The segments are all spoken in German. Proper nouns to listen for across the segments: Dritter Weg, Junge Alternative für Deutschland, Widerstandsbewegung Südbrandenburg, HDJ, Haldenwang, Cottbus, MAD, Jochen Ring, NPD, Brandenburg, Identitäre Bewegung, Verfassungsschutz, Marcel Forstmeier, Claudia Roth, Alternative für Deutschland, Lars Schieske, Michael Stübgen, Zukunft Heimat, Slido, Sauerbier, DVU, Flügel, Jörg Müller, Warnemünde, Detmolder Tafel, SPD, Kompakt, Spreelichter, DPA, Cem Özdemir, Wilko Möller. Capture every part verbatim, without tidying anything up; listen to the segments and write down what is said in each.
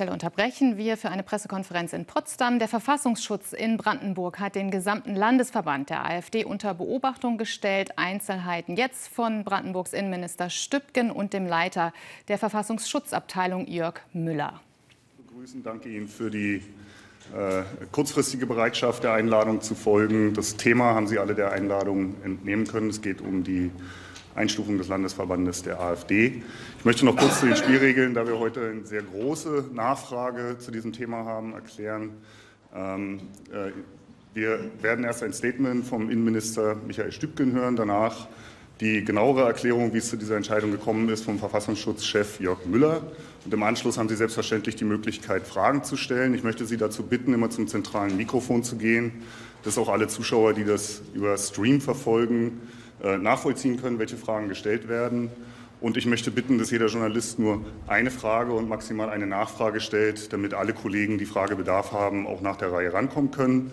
Stelle unterbrechen wir für eine Pressekonferenz in Potsdam. Der Verfassungsschutz in Brandenburg hat den gesamten Landesverband der AfD unter Beobachtung gestellt. Einzelheiten jetzt von Brandenburgs Innenminister Stübgen und dem Leiter der Verfassungsschutzabteilung Jörg Müller. Ich danke Ihnen für die äh, kurzfristige Bereitschaft, der Einladung zu folgen. Das Thema haben Sie alle der Einladung entnehmen können. Es geht um die Einstufung des Landesverbandes der AfD. Ich möchte noch kurz zu den Spielregeln, da wir heute eine sehr große Nachfrage zu diesem Thema haben, erklären. Ähm, äh, wir werden erst ein Statement vom Innenminister Michael Stübgen hören, danach die genauere Erklärung, wie es zu dieser Entscheidung gekommen ist, vom Verfassungsschutzchef Jörg Müller. Und im Anschluss haben Sie selbstverständlich die Möglichkeit, Fragen zu stellen. Ich möchte Sie dazu bitten, immer zum zentralen Mikrofon zu gehen, dass auch alle Zuschauer, die das über Stream verfolgen, nachvollziehen können, welche Fragen gestellt werden. Und ich möchte bitten, dass jeder Journalist nur eine Frage und maximal eine Nachfrage stellt, damit alle Kollegen, die Fragebedarf haben, auch nach der Reihe rankommen können.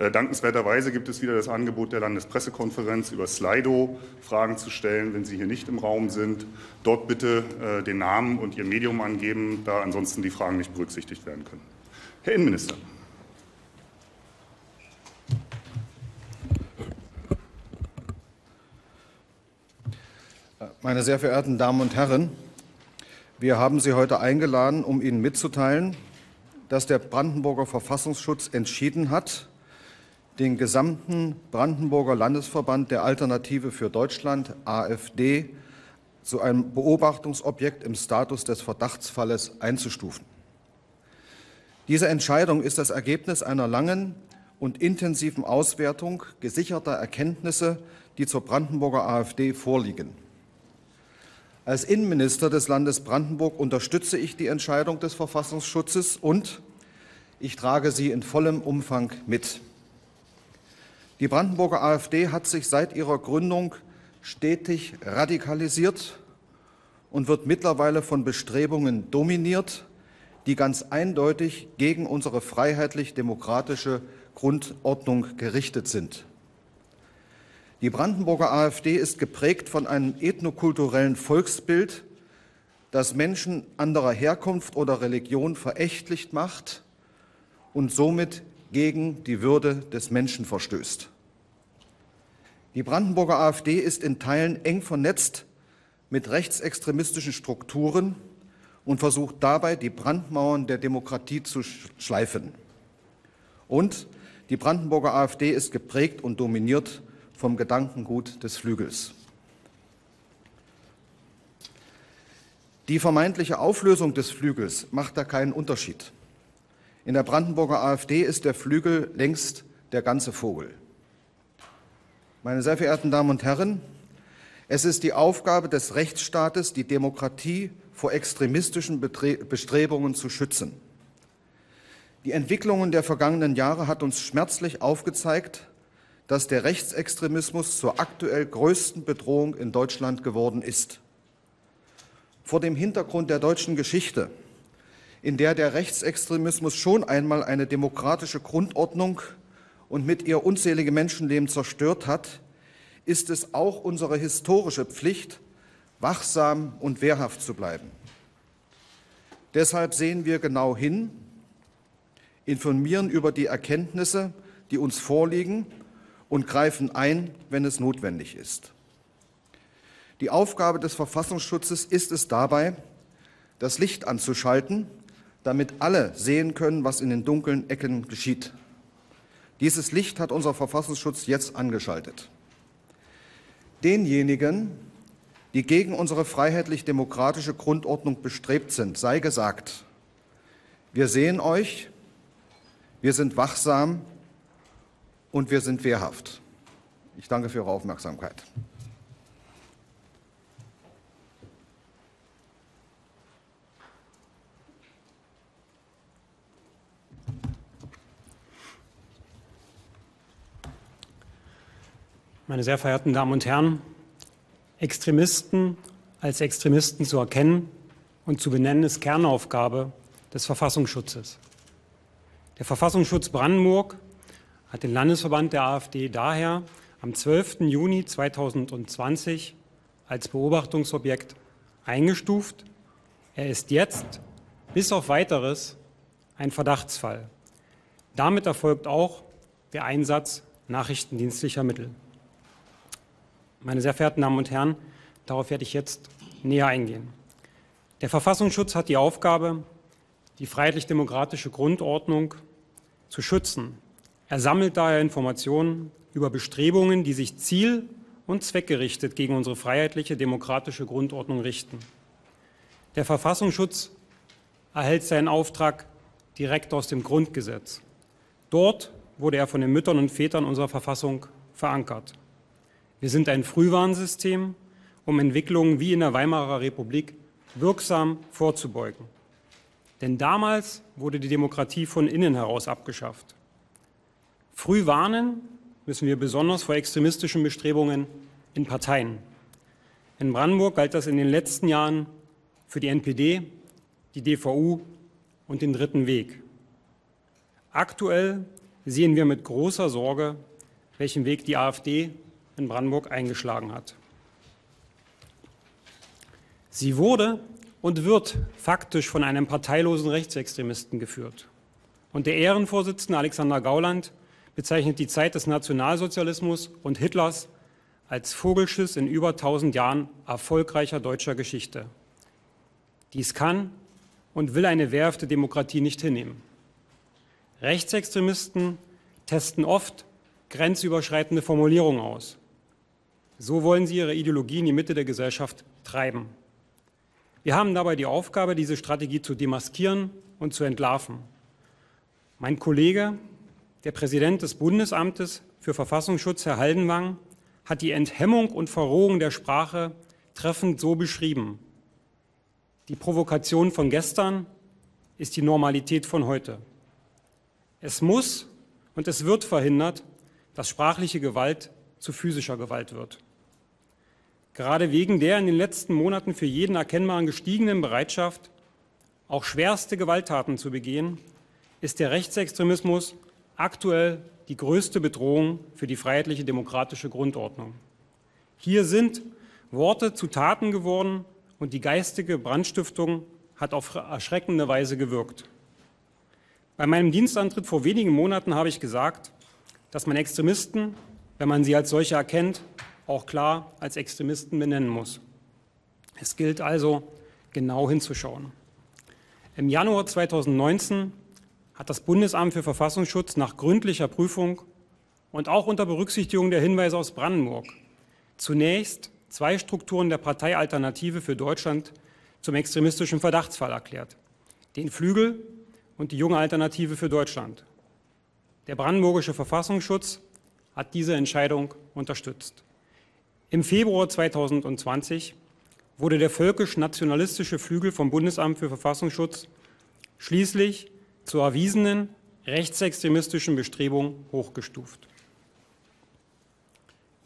Dankenswerterweise gibt es wieder das Angebot der Landespressekonferenz, über Slido Fragen zu stellen, wenn Sie hier nicht im Raum sind. Dort bitte den Namen und Ihr Medium angeben, da ansonsten die Fragen nicht berücksichtigt werden können. Herr Innenminister. Meine sehr verehrten Damen und Herren, wir haben Sie heute eingeladen, um Ihnen mitzuteilen, dass der Brandenburger Verfassungsschutz entschieden hat, den gesamten Brandenburger Landesverband der Alternative für Deutschland, AfD, zu einem Beobachtungsobjekt im Status des Verdachtsfalles einzustufen. Diese Entscheidung ist das Ergebnis einer langen und intensiven Auswertung gesicherter Erkenntnisse, die zur Brandenburger AfD vorliegen. Als Innenminister des Landes Brandenburg unterstütze ich die Entscheidung des Verfassungsschutzes und ich trage sie in vollem Umfang mit. Die Brandenburger AfD hat sich seit ihrer Gründung stetig radikalisiert und wird mittlerweile von Bestrebungen dominiert, die ganz eindeutig gegen unsere freiheitlich-demokratische Grundordnung gerichtet sind. Die Brandenburger AfD ist geprägt von einem ethnokulturellen Volksbild, das Menschen anderer Herkunft oder Religion verächtlich macht und somit gegen die Würde des Menschen verstößt. Die Brandenburger AfD ist in Teilen eng vernetzt mit rechtsextremistischen Strukturen und versucht dabei, die Brandmauern der Demokratie zu schleifen. Und die Brandenburger AfD ist geprägt und dominiert vom Gedankengut des Flügels. Die vermeintliche Auflösung des Flügels macht da keinen Unterschied. In der Brandenburger AfD ist der Flügel längst der ganze Vogel. Meine sehr verehrten Damen und Herren, es ist die Aufgabe des Rechtsstaates, die Demokratie vor extremistischen Bestrebungen zu schützen. Die Entwicklungen der vergangenen Jahre hat uns schmerzlich aufgezeigt, dass der Rechtsextremismus zur aktuell größten Bedrohung in Deutschland geworden ist. Vor dem Hintergrund der deutschen Geschichte, in der der Rechtsextremismus schon einmal eine demokratische Grundordnung und mit ihr unzählige Menschenleben zerstört hat, ist es auch unsere historische Pflicht, wachsam und wehrhaft zu bleiben. Deshalb sehen wir genau hin, informieren über die Erkenntnisse, die uns vorliegen, und greifen ein, wenn es notwendig ist. Die Aufgabe des Verfassungsschutzes ist es dabei, das Licht anzuschalten, damit alle sehen können, was in den dunklen Ecken geschieht. Dieses Licht hat unser Verfassungsschutz jetzt angeschaltet. Denjenigen, die gegen unsere freiheitlich-demokratische Grundordnung bestrebt sind, sei gesagt: Wir sehen euch, wir sind wachsam und wir sind wehrhaft. Ich danke für Ihre Aufmerksamkeit. Meine sehr verehrten Damen und Herren, Extremisten als Extremisten zu erkennen und zu benennen, ist Kernaufgabe des Verfassungsschutzes. Der Verfassungsschutz Brandenburg hat den Landesverband der AfD daher am zwölften Juni zweitausendzwanzig als Beobachtungsobjekt eingestuft. Er ist jetzt bis auf Weiteres ein Verdachtsfall. Damit erfolgt auch der Einsatz nachrichtendienstlicher Mittel. Meine sehr verehrten Damen und Herren, darauf werde ich jetzt näher eingehen. Der Verfassungsschutz hat die Aufgabe, die freiheitlich-demokratische Grundordnung zu schützen. Er sammelt daher Informationen über Bestrebungen, die sich ziel- und zweckgerichtet gegen unsere freiheitliche demokratische Grundordnung richten. Der Verfassungsschutz erhält seinen Auftrag direkt aus dem Grundgesetz. Dort wurde er von den Müttern und Vätern unserer Verfassung verankert. Wir sind ein Frühwarnsystem, um Entwicklungen wie in der Weimarer Republik wirksam vorzubeugen. Denn damals wurde die Demokratie von innen heraus abgeschafft. Früh warnen müssen wir besonders vor extremistischen Bestrebungen in Parteien. In Brandenburg galt das in den letzten Jahren für die N P D, die D V U und den Dritten Weg. Aktuell sehen wir mit großer Sorge, welchen Weg die AfD in Brandenburg eingeschlagen hat. Sie wurde und wird faktisch von einem parteilosen Rechtsextremisten geführt. Und der Ehrenvorsitzende Alexander Gauland bezeichnet die Zeit des Nationalsozialismus und Hitlers als Vogelschiss in über tausend Jahren erfolgreicher deutscher Geschichte. Dies kann und will eine wehrhafte Demokratie nicht hinnehmen. Rechtsextremisten testen oft grenzüberschreitende Formulierungen aus. So wollen sie ihre Ideologie in die Mitte der Gesellschaft treiben. Wir haben dabei die Aufgabe, diese Strategie zu demaskieren und zu entlarven. Mein Kollege, der Präsident des Bundesamtes für Verfassungsschutz, Herr Haldenwang, hat die Enthemmung und Verrohung der Sprache treffend so beschrieben: Die Provokation von gestern ist die Normalität von heute. Es muss und es wird verhindert, dass sprachliche Gewalt zu physischer Gewalt wird. Gerade wegen der in den letzten Monaten für jeden erkennbaren gestiegenen Bereitschaft, auch schwerste Gewalttaten zu begehen, ist der Rechtsextremismus aktuell die größte Bedrohung für die freiheitliche demokratische Grundordnung. Hier sind Worte zu Taten geworden und die geistige Brandstiftung hat auf erschreckende Weise gewirkt. Bei meinem Dienstantritt vor wenigen Monaten habe ich gesagt, dass man Extremisten, wenn man sie als solche erkennt, auch klar als Extremisten benennen muss. Es gilt also, genau hinzuschauen. Im Januar zweitausendneunzehn hat das Bundesamt für Verfassungsschutz nach gründlicher Prüfung und auch unter Berücksichtigung der Hinweise aus Brandenburg zunächst zwei Strukturen der Partei Alternative für Deutschland zum extremistischen Verdachtsfall erklärt: den Flügel und die Junge Alternative für Deutschland. Der brandenburgische Verfassungsschutz hat diese Entscheidung unterstützt. Im Februar zweitausendzwanzig wurde der völkisch-nationalistische Flügel vom Bundesamt für Verfassungsschutz schließlich zur erwiesenen rechtsextremistischen Bestrebung hochgestuft.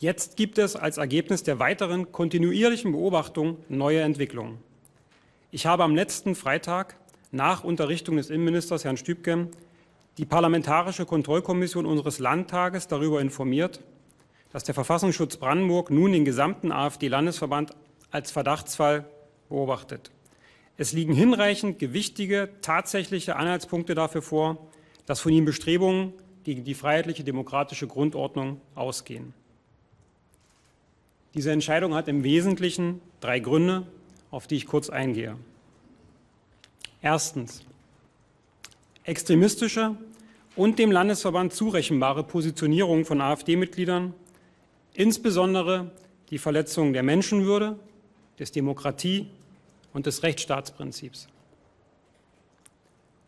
Jetzt gibt es als Ergebnis der weiteren kontinuierlichen Beobachtung neue Entwicklungen. Ich habe am letzten Freitag nach Unterrichtung des Innenministers Herrn Stübgen die Parlamentarische Kontrollkommission unseres Landtages darüber informiert, dass der Verfassungsschutz Brandenburg nun den gesamten AfD-Landesverband als Verdachtsfall beobachtet. Es liegen hinreichend gewichtige, tatsächliche Anhaltspunkte dafür vor, dass von ihm Bestrebungen gegen die freiheitliche demokratische Grundordnung ausgehen. Diese Entscheidung hat im Wesentlichen drei Gründe, auf die ich kurz eingehe. Erstens: extremistische und dem Landesverband zurechenbare Positionierung von AfD-Mitgliedern, insbesondere die Verletzung der Menschenwürde, des Demokratie- und des Rechtsstaatsprinzips.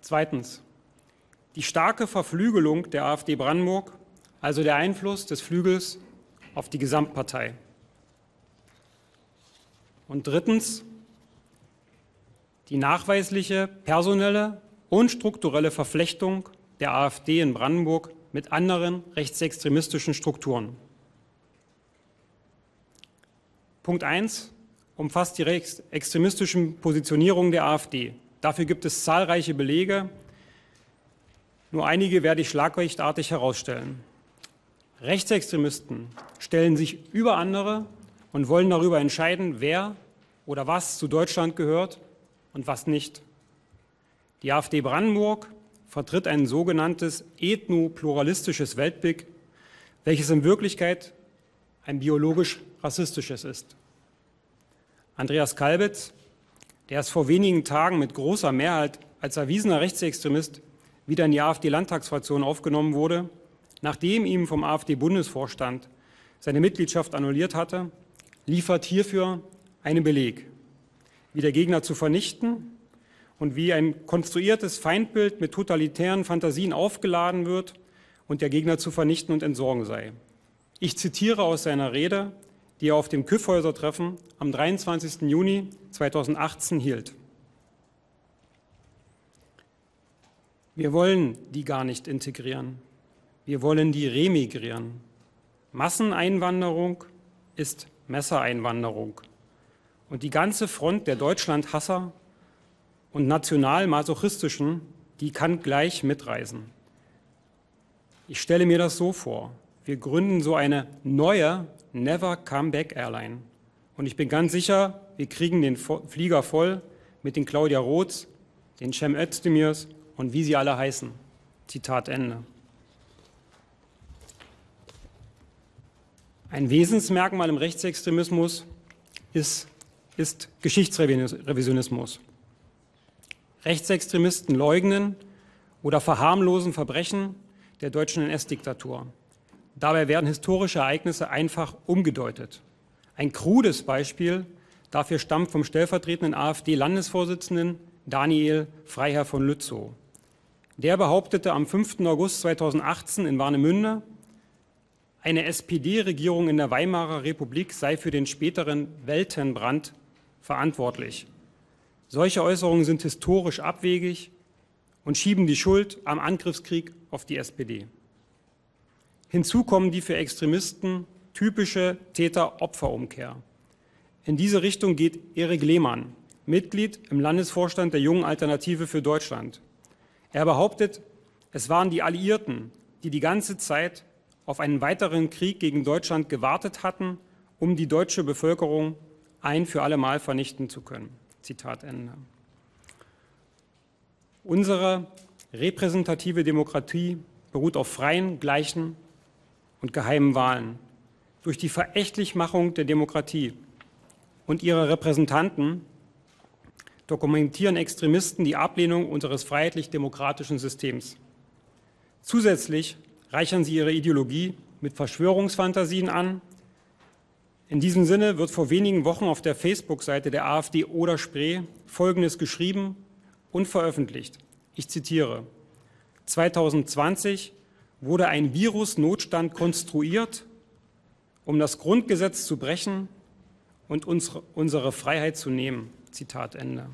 Zweitens: die starke Verflügelung der AfD Brandenburg, also der Einfluss des Flügels auf die Gesamtpartei. Und drittens: die nachweisliche personelle und strukturelle Verflechtung der AfD in Brandenburg mit anderen rechtsextremistischen Strukturen. Punkt eins umfasst die rechtsextremistischen Positionierungen der AfD. Dafür gibt es zahlreiche Belege. Nur einige werde ich schlagwortartig herausstellen. Rechtsextremisten stellen sich über andere und wollen darüber entscheiden, wer oder was zu Deutschland gehört und was nicht. Die AfD Brandenburg vertritt ein sogenanntes ethnopluralistisches Weltbild, welches in Wirklichkeit ein biologisch-rassistisches ist. Andreas Kalbitz, der es vor wenigen Tagen mit großer Mehrheit als erwiesener Rechtsextremist wieder in die AfD-Landtagsfraktion aufgenommen wurde, nachdem ihm vom AfD-Bundesvorstand seine Mitgliedschaft annulliert hatte, liefert hierfür einen Beleg, wie der Gegner zu vernichten und wie ein konstruiertes Feindbild mit totalitären Fantasien aufgeladen wird und der Gegner zu vernichten und entsorgen sei. Ich zitiere aus seiner Rede, die er auf dem Kyffhäuser-Treffen am dreiundzwanzigsten Juni zweitausendachtzehn hielt. Wir wollen die gar nicht integrieren. Wir wollen die remigrieren. Masseneinwanderung ist Messereinwanderung. Und die ganze Front der Deutschlandhasser und Nationalmasochistischen, die kann gleich mitreisen. Ich stelle mir das so vor. Wir gründen so eine neue Never-Comeback-Airline. Und ich bin ganz sicher, wir kriegen den Flieger voll mit den Claudia Roths, den Cem Özdemirs und wie sie alle heißen. Zitat Ende. Ein Wesensmerkmal im Rechtsextremismus ist, ist Geschichtsrevisionismus. Rechtsextremisten leugnen oder verharmlosen Verbrechen der deutschen N S-Diktatur. Dabei werden historische Ereignisse einfach umgedeutet. Ein krudes Beispiel dafür stammt vom stellvertretenden AfD-Landesvorsitzenden Daniel Freiherr von Lützow. Der behauptete am fünften August zweitausendachtzehn in Warnemünde, eine S P D-Regierung in der Weimarer Republik sei für den späteren Weltenbrand verantwortlich. Solche Äußerungen sind historisch abwegig und schieben die Schuld am Angriffskrieg auf die S P D. Hinzu kommen die für Extremisten typische Täter-Opfer-Umkehr. In diese Richtung geht Erik Lehmann, Mitglied im Landesvorstand der Jungen Alternative für Deutschland. Er behauptet, es waren die Alliierten, die die ganze Zeit auf einen weiteren Krieg gegen Deutschland gewartet hatten, um die deutsche Bevölkerung ein für alle Mal vernichten zu können. Zitat Ende. Unsere repräsentative Demokratie beruht auf freien, gleichen und geheimen Wahlen. Durch die Verächtlichmachung der Demokratie und ihrer Repräsentanten dokumentieren Extremisten die Ablehnung unseres freiheitlich-demokratischen Systems. Zusätzlich reichern sie ihre Ideologie mit Verschwörungsfantasien an. In diesem Sinne wird vor wenigen Wochen auf der Facebook-Seite der AfD Oder Spree Folgendes geschrieben und veröffentlicht. Ich zitiere, zweitausendzwanzig wurde ein Virusnotstand konstruiert, um das Grundgesetz zu brechen und uns unsere Freiheit zu nehmen. Zitat Ende.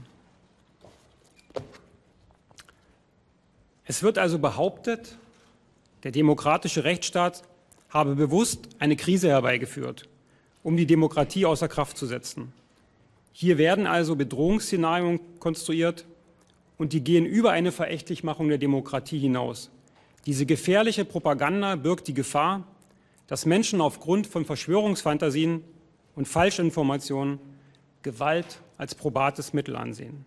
Es wird also behauptet, der demokratische Rechtsstaat habe bewusst eine Krise herbeigeführt, um die Demokratie außer Kraft zu setzen. Hier werden also Bedrohungsszenarien konstruiert und die gehen über eine Verächtlichmachung der Demokratie hinaus. Diese gefährliche Propaganda birgt die Gefahr, dass Menschen aufgrund von Verschwörungsfantasien und Falschinformationen Gewalt als probates Mittel ansehen.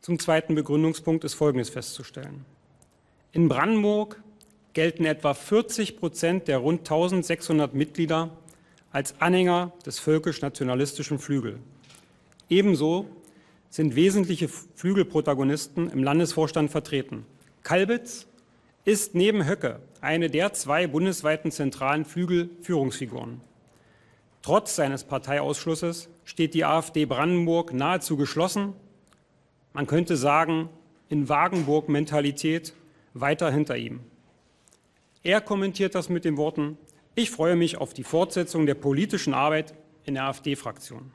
Zum zweiten Begründungspunkt ist Folgendes festzustellen. In Brandenburg gelten etwa vierzig Prozent der rund tausendsechshundert Mitglieder als Anhänger des völkisch-nationalistischen Flügel. Ebenso sind wesentliche Flügelprotagonisten im Landesvorstand vertreten. Kalbitz ist neben Höcke eine der zwei bundesweiten zentralen Flügel-Führungsfiguren. Trotz seines Parteiausschlusses steht die AfD Brandenburg nahezu geschlossen, man könnte sagen, in Wagenburg-Mentalität, weiter hinter ihm. Er kommentiert das mit den Worten, ich freue mich auf die Fortsetzung der politischen Arbeit in der AfD-Fraktion.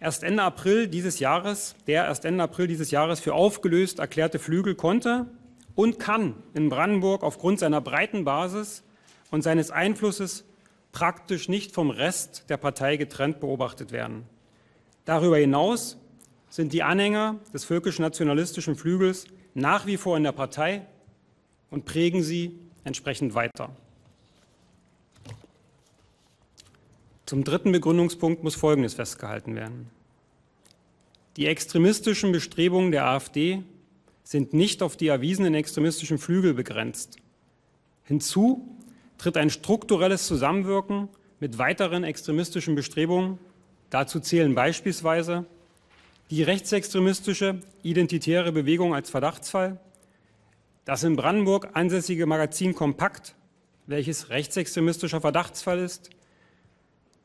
Erst Ende April dieses Jahres, der erst Ende April dieses Jahres für aufgelöst erklärte Flügel konnte und kann in Brandenburg aufgrund seiner breiten Basis und seines Einflusses praktisch nicht vom Rest der Partei getrennt beobachtet werden. Darüber hinaus sind die Anhänger des völkisch-nationalistischen Flügels nach wie vor in der Partei und prägen sie entsprechend weiter. Zum dritten Begründungspunkt muss Folgendes festgehalten werden. Die extremistischen Bestrebungen der AfD sind nicht auf die erwiesenen extremistischen Flügel begrenzt. Hinzu tritt ein strukturelles Zusammenwirken mit weiteren extremistischen Bestrebungen. Dazu zählen beispielsweise die rechtsextremistische Identitäre Bewegung als Verdachtsfall, das in Brandenburg ansässige Magazin Kompakt, welches rechtsextremistischer Verdachtsfall ist,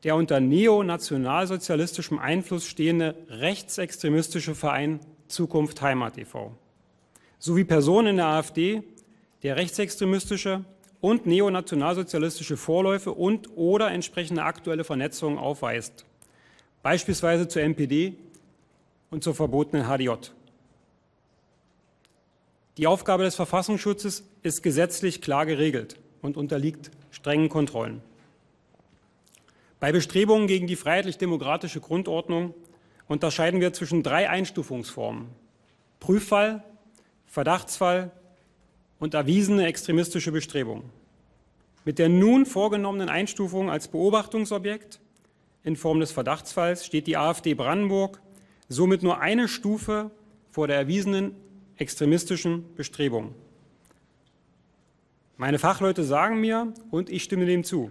der unter neonationalsozialistischem Einfluss stehende rechtsextremistische Verein Zukunft Heimat e V sowie Personen in der AfD, der rechtsextremistische und neonationalsozialistische Vorläufe und oder entsprechende aktuelle Vernetzungen aufweist, beispielsweise zur N P D und zur verbotenen H D J. Die Aufgabe des Verfassungsschutzes ist gesetzlich klar geregelt und unterliegt strengen Kontrollen. Bei Bestrebungen gegen die freiheitlich-demokratische Grundordnung unterscheiden wir zwischen drei Einstufungsformen: Prüffall, Verdachtsfall und erwiesene extremistische Bestrebungen. Mit der nun vorgenommenen Einstufung als Beobachtungsobjekt in Form des Verdachtsfalls steht die AfD Brandenburg somit nur eine Stufe vor der erwiesenen extremistischen Bestrebung. Meine Fachleute sagen mir, und ich stimme dem zu,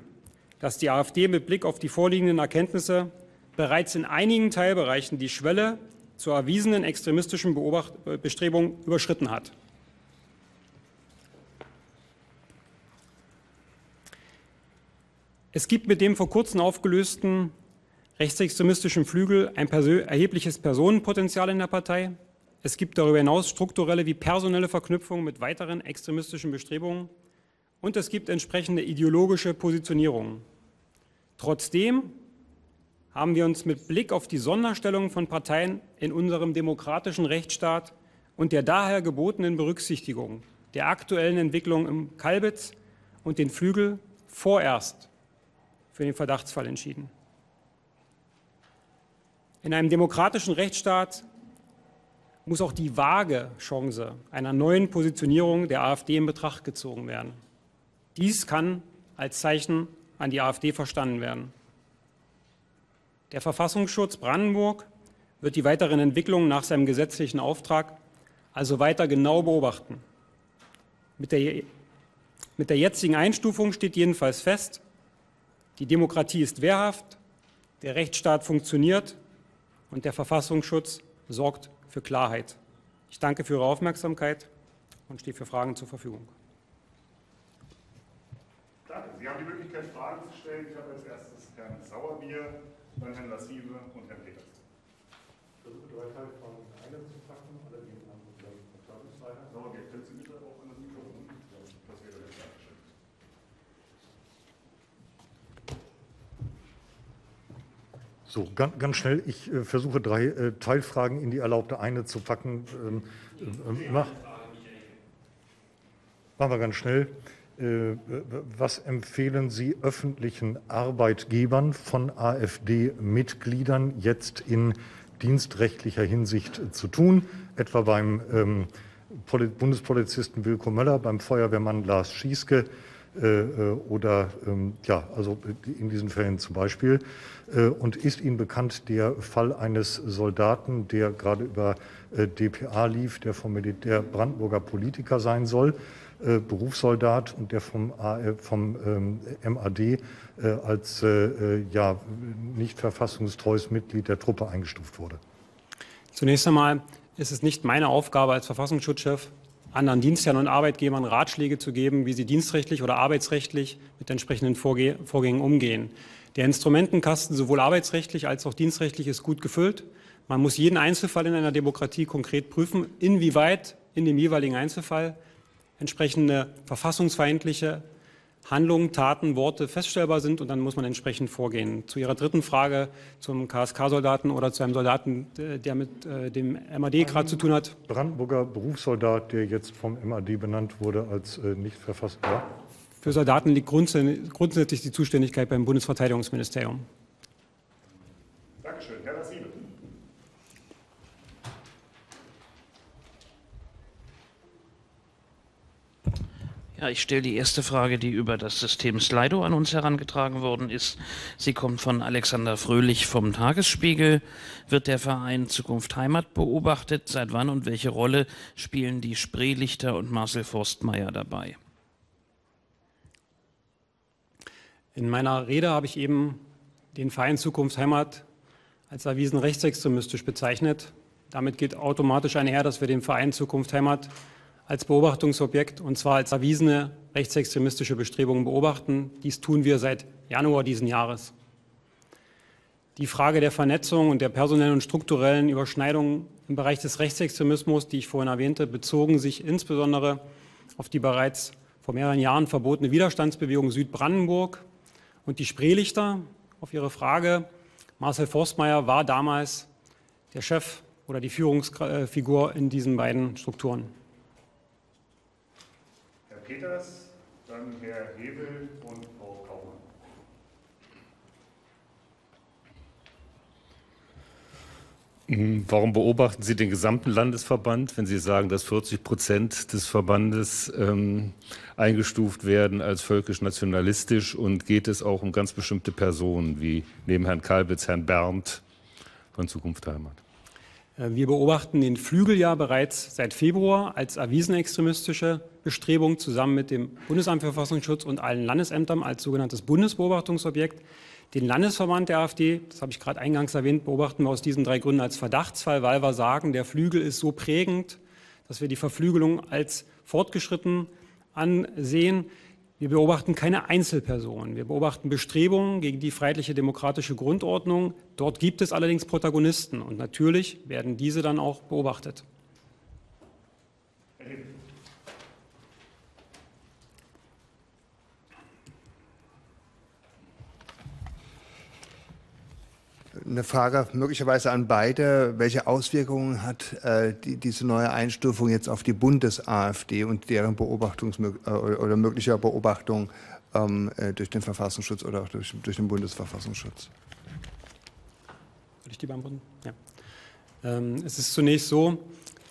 dass die AfD mit Blick auf die vorliegenden Erkenntnisse bereits in einigen Teilbereichen die Schwelle zur erwiesenen extremistischen Beobacht- Bestrebung überschritten hat. Es gibt mit dem vor kurzem aufgelösten rechtsextremistischen Flügel ein persö- erhebliches Personenpotenzial in der Partei. Es gibt darüber hinaus strukturelle wie personelle Verknüpfungen mit weiteren extremistischen Bestrebungen und es gibt entsprechende ideologische Positionierungen. Trotzdem haben wir uns mit Blick auf die Sonderstellung von Parteien in unserem demokratischen Rechtsstaat und der daher gebotenen Berücksichtigung der aktuellen Entwicklung im Kalbitz und den Flügel vorerst für den Verdachtsfall entschieden. In einem demokratischen Rechtsstaat muss auch die vage Chance einer neuen Positionierung der AfD in Betracht gezogen werden. Dies kann als Zeichen an die AfD verstanden werden. Der Verfassungsschutz Brandenburg wird die weiteren Entwicklungen nach seinem gesetzlichen Auftrag also weiter genau beobachten. Mit der, mit der jetzigen Einstufung steht jedenfalls fest, die Demokratie ist wehrhaft, der Rechtsstaat funktioniert und der Verfassungsschutz sorgt für Klarheit. Ich danke für Ihre Aufmerksamkeit und stehe für Fragen zur Verfügung. Danke. Sie haben die Möglichkeit, Fragen zu stellen. Ich habe als erstes Herrn Sauerbier, dann Herrn Lassive und Herrn Peters. Ich versuche drei Teile von einem zu packen, allerdings haben wir dann Verklarungsfreiheit. Sauerbier, können Sie bitte auch an das Mikrofon? Das wäre jetzt dargestellt. So, ganz, ganz schnell. Ich äh, versuche drei äh, Teilfragen in die erlaubte eine zu packen. Ähm, äh, mach. Machen wir ganz schnell. Äh, was empfehlen Sie öffentlichen Arbeitgebern von AfD-Mitgliedern jetzt in dienstrechtlicher Hinsicht zu tun? Etwa beim ähm, Bundespolizisten Wilko Möller, beim Feuerwehrmann Lars Schieske, oder ähm, ja, also in diesen Fällen zum Beispiel. Äh, und ist Ihnen bekannt der Fall eines Soldaten, der gerade über äh, D P A lief, der vom Militär Brandenburger Politiker sein soll, äh, Berufssoldat, und der vom, äh, vom ähm, M A D äh, als äh, ja, nicht verfassungstreues Mitglied der Truppe eingestuft wurde? Zunächst einmal ist es nicht meine Aufgabe als Verfassungsschutzchef, anderen Dienstherren und Arbeitgebern Ratschläge zu geben, wie sie dienstrechtlich oder arbeitsrechtlich mit entsprechenden Vorge- Vorgängen umgehen. Der Instrumentenkasten sowohl arbeitsrechtlich als auch dienstrechtlich ist gut gefüllt. Man muss jeden Einzelfall in einer Demokratie konkret prüfen, inwieweit in dem jeweiligen Einzelfall entsprechende verfassungsfeindliche Handlungen, Taten, Worte feststellbar sind, und dann muss man entsprechend vorgehen. Zu Ihrer dritten Frage zum K S K-Soldaten oder zu einem Soldaten, der mit äh, dem M A D gerade zu tun hat. Brandenburger Berufssoldat, der jetzt vom M A D benannt wurde als äh, nicht verfassbar. Für Soldaten liegt grunds- grundsätzlich die Zuständigkeit beim Bundesverteidigungsministerium. Dankeschön. Herr Lassive. Ja, ich stelle die erste Frage, die über das System Slido an uns herangetragen worden ist. Sie kommt von Alexander Fröhlich vom Tagesspiegel. Wird der Verein Zukunft Heimat beobachtet? Seit wann und welche Rolle spielen die Spreelichter und Marcel Forstmeier dabei? In meiner Rede habe ich eben den Verein Zukunft Heimat als erwiesen rechtsextremistisch bezeichnet. Damit geht automatisch einher, dass wir den Verein Zukunft Heimat als Beobachtungsobjekt, und zwar als erwiesene rechtsextremistische Bestrebungen beobachten. Dies tun wir seit Januar diesen Jahres. Die Frage der Vernetzung und der personellen und strukturellen Überschneidungen im Bereich des Rechtsextremismus, die ich vorhin erwähnte, bezogen sich insbesondere auf die bereits vor mehreren Jahren verbotene Widerstandsbewegung Südbrandenburg und die Spreelichter. Auf Ihre Frage, Marcel Forstmeier war damals der Chef oder die Führungsfigur in diesen beiden Strukturen. Peters, dann Herr Hebel und Frau Kaumann. Warum beobachten Sie den gesamten Landesverband, wenn Sie sagen, dass vierzig Prozent des Verbandes ähm, eingestuft werden als völkisch-nationalistisch, und geht es auch um ganz bestimmte Personen, wie neben Herrn Kalbitz, Herrn Berndt von Zukunft Heimat? Wir beobachten den Flügel ja bereits seit Februar als erwiesene extremistische Bestrebung, zusammen mit dem Bundesamt für Verfassungsschutz und allen Landesämtern als sogenanntes Bundesbeobachtungsobjekt. Den Landesverband der AfD, das habe ich gerade eingangs erwähnt, beobachten wir aus diesen drei Gründen als Verdachtsfall, weil wir sagen, der Flügel ist so prägend, dass wir die Verflügelung als fortgeschritten ansehen. Wir beobachten keine Einzelpersonen. Wir beobachten Bestrebungen gegen die freiheitliche demokratische Grundordnung. Dort gibt es allerdings Protagonisten, und natürlich werden diese dann auch beobachtet. Eine Frage möglicherweise an beide. Welche Auswirkungen hat äh, die, diese neue Einstufung jetzt auf die Bundes-AfD und deren Beobachtungs- oder möglicher Beobachtung ähm, durch den Verfassungsschutz oder auch durch, durch den Bundesverfassungsschutz? Soll ich die beantworten? Ja. Ähm, es ist zunächst so,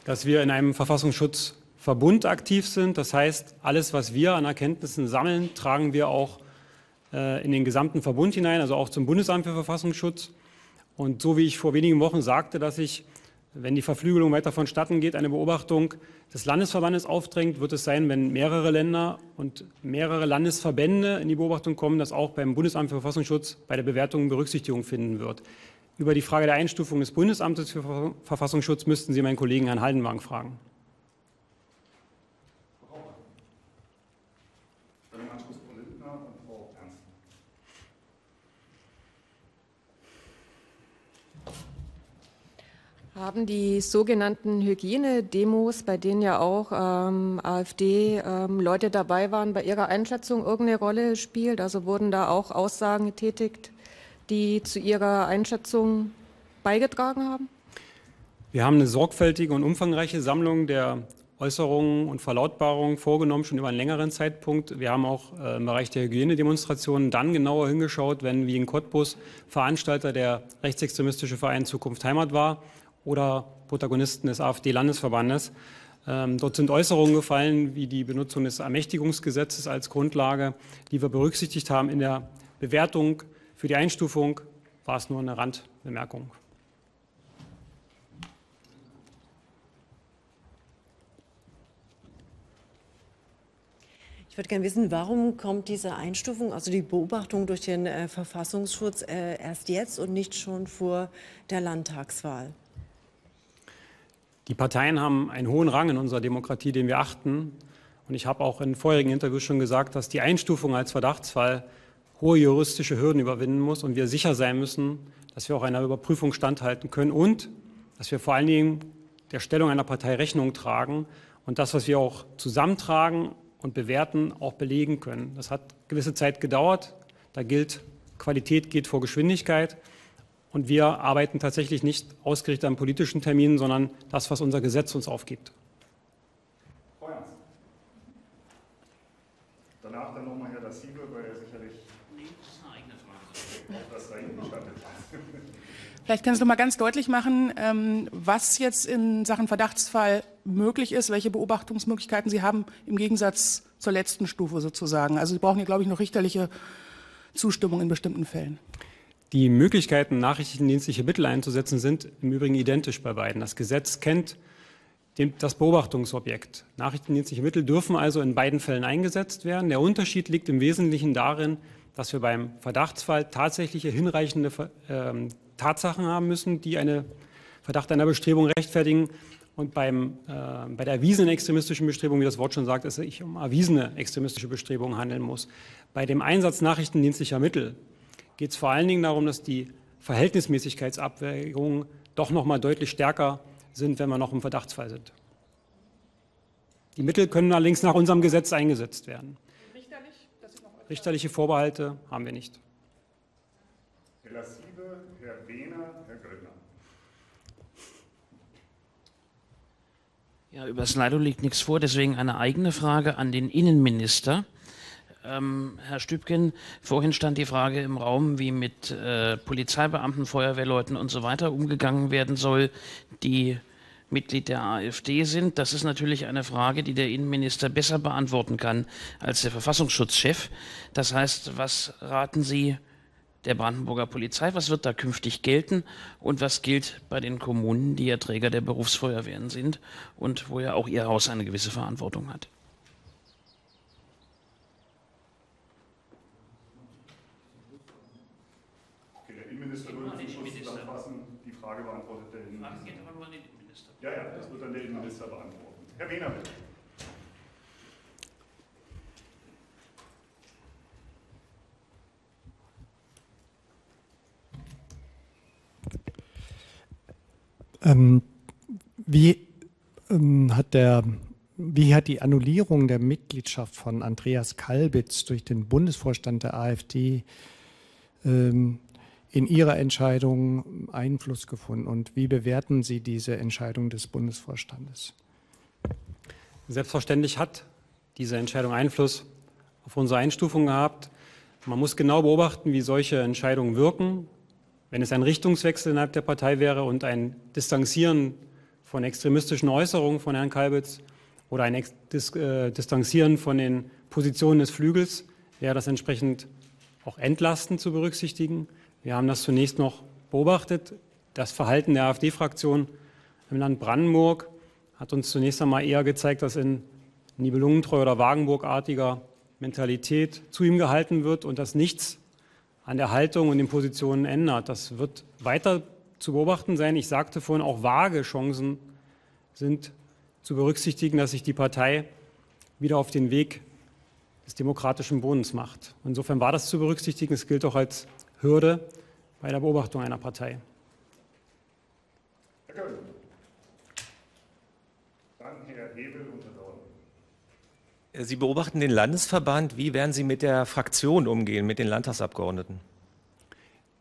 dass wir in einem Verfassungsschutzverbund aktiv sind. Das heißt, alles, was wir an Erkenntnissen sammeln, tragen wir auch äh, in den gesamten Verbund hinein, also auch zum Bundesamt für Verfassungsschutz. Und so wie ich vor wenigen Wochen sagte, dass ich, wenn die Verflügelung weiter vonstatten geht, eine Beobachtung des Landesverbandes aufdrängt, wird es sein, wenn mehrere Länder und mehrere Landesverbände in die Beobachtung kommen, dass auch beim Bundesamt für Verfassungsschutz bei der Bewertung Berücksichtigung finden wird. Über die Frage der Einstufung des Bundesamtes für Verfassungsschutz müssten Sie meinen Kollegen Herrn Haldenwang fragen. Haben die sogenannten Hygienedemos, bei denen ja auch ähm, AfD-Leute ähm, dabei waren, bei Ihrer Einschätzung irgendeine Rolle gespielt? Also wurden da auch Aussagen getätigt, die zu Ihrer Einschätzung beigetragen haben? Wir haben eine sorgfältige und umfangreiche Sammlung der Äußerungen und Verlautbarungen vorgenommen, schon über einen längeren Zeitpunkt. Wir haben auch äh, im Bereich der Hygienedemonstrationen dann genauer hingeschaut, wenn wie in Cottbus Veranstalter der rechtsextremistische Verein Zukunft Heimat war oder Protagonisten des AfD-Landesverbandes. Ähm, dort sind Äußerungen gefallen, wie die Benutzung des Ermächtigungsgesetzes als Grundlage, die wir berücksichtigt haben in der Bewertung. Für die Einstufung war es nur eine Randbemerkung. Ich würde gerne wissen, warum kommt diese Einstufung, also die Beobachtung durch den äh, Verfassungsschutz, äh, erst jetzt und nicht schon vor der Landtagswahl? Die Parteien haben einen hohen Rang in unserer Demokratie, den wir achten. Und ich habe auch in vorherigen Interviews schon gesagt, dass die Einstufung als Verdachtsfall hohe juristische Hürden überwinden muss und wir sicher sein müssen, dass wir auch einer Überprüfung standhalten können und dass wir vor allen Dingen der Stellung einer Partei Rechnung tragen und das, was wir auch zusammentragen und bewerten, auch belegen können. Das hat gewisse Zeit gedauert. Da gilt, Qualität geht vor Geschwindigkeit. Und wir arbeiten tatsächlich nicht ausgerichtet an politischen Terminen, sondern das, was unser Gesetz uns aufgibt. Danach dann nochmal Herr Lassiebe, weil er sicherlich... Nee, das ist eine eigene Frage. Ob das da hinten stand. Vielleicht kannst du mal ganz deutlich machen, was jetzt in Sachen Verdachtsfall möglich ist, welche Beobachtungsmöglichkeiten Sie haben, im Gegensatz zur letzten Stufe sozusagen. Also Sie brauchen hier, glaube ich, noch richterliche Zustimmung in bestimmten Fällen. Die Möglichkeiten, nachrichtendienstliche Mittel einzusetzen, sind im Übrigen identisch bei beiden. Das Gesetz kennt den, das Beobachtungsobjekt. Nachrichtendienstliche Mittel dürfen also in beiden Fällen eingesetzt werden. Der Unterschied liegt im Wesentlichen darin, dass wir beim Verdachtsfall tatsächliche hinreichende äh, Tatsachen haben müssen, die einen Verdacht einer Bestrebung rechtfertigen. Und beim, äh, bei der erwiesenen extremistischen Bestrebung, wie das Wort schon sagt, dass ich um erwiesene extremistische Bestrebungen handeln muss. Bei dem Einsatz nachrichtendienstlicher Mittel geht es vor allen Dingen darum, dass die Verhältnismäßigkeitsabwägungen doch noch mal deutlich stärker sind, wenn wir noch im Verdachtsfall sind. Die Mittel können allerdings nach unserem Gesetz eingesetzt werden. Richterlich, das ist noch richterliche Vorbehalte haben wir nicht. Herr Lassive, Herr Wehner, Herr Grüttner. Ja, über Slido liegt nichts vor, deswegen eine eigene Frage an den Innenminister. Ähm, Herr Stübgen, vorhin stand die Frage im Raum, wie mit äh, Polizeibeamten, Feuerwehrleuten und so weiter umgegangen werden soll, die Mitglied der AfD sind. Das ist natürlich eine Frage, die der Innenminister besser beantworten kann als der Verfassungsschutzchef. Das heißt, was raten Sie der Brandenburger Polizei? Was wird da künftig gelten? Und was gilt bei den Kommunen, die ja Träger der Berufsfeuerwehren sind und wo ja auch Ihr Haus eine gewisse Verantwortung hat? Minister würde den Schutz zusammenfassen. Die Frage beantwortet der Innenminister. Frage geht aber nur an den Innenminister. Ja, ja, das wird dann der Innenminister beantworten. Herr Wehner, bitte. Ähm, wie, ähm, hat der, wie hat die Annullierung der Mitgliedschaft von Andreas Kalbitz durch den Bundesvorstand der AfD ähm, in Ihrer Entscheidung Einfluss gefunden und wie bewerten Sie diese Entscheidung des Bundesvorstandes? Selbstverständlich hat diese Entscheidung Einfluss auf unsere Einstufung gehabt. Man muss genau beobachten, wie solche Entscheidungen wirken. Wenn es ein Richtungswechsel innerhalb der Partei wäre und ein Distanzieren von extremistischen Äußerungen von Herrn Kalbitz oder ein Distanzieren von den Positionen des Flügels, wäre das entsprechend auch entlastend zu berücksichtigen. Wir haben das zunächst noch beobachtet. Das Verhalten der AfD-Fraktion im Land Brandenburg hat uns zunächst einmal eher gezeigt, dass in Nibelungentreu oder Wagenburg-artiger Mentalität zu ihm gehalten wird und dass nichts an der Haltung und den Positionen ändert. Das wird weiter zu beobachten sein. Ich sagte vorhin, auch vage Chancen sind zu berücksichtigen, dass sich die Partei wieder auf den Weg des demokratischen Bodens macht. Insofern war das zu berücksichtigen. Es gilt auch als Hürde bei der Beobachtung einer Partei. Herr Köhler. Dann Herr Hebel und Herr Dorn. Sie beobachten den Landesverband. Wie werden Sie mit der Fraktion umgehen, mit den Landtagsabgeordneten?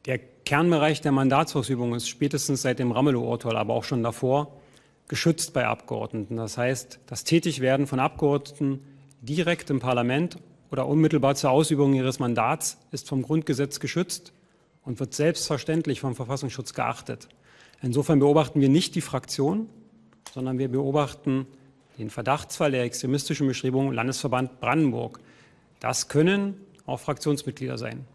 Der Kernbereich der Mandatsausübung ist spätestens seit dem Ramelow-Urteil, aber auch schon davor, geschützt bei Abgeordneten. Das heißt, das Tätigwerden von Abgeordneten direkt im Parlament oder unmittelbar zur Ausübung ihres Mandats ist vom Grundgesetz geschützt und wird selbstverständlich vom Verfassungsschutz geachtet. Insofern beobachten wir nicht die Fraktion, sondern wir beobachten den Verdachtsfall der extremistischen Bestrebung im Landesverband Brandenburg. Das können auch Fraktionsmitglieder sein.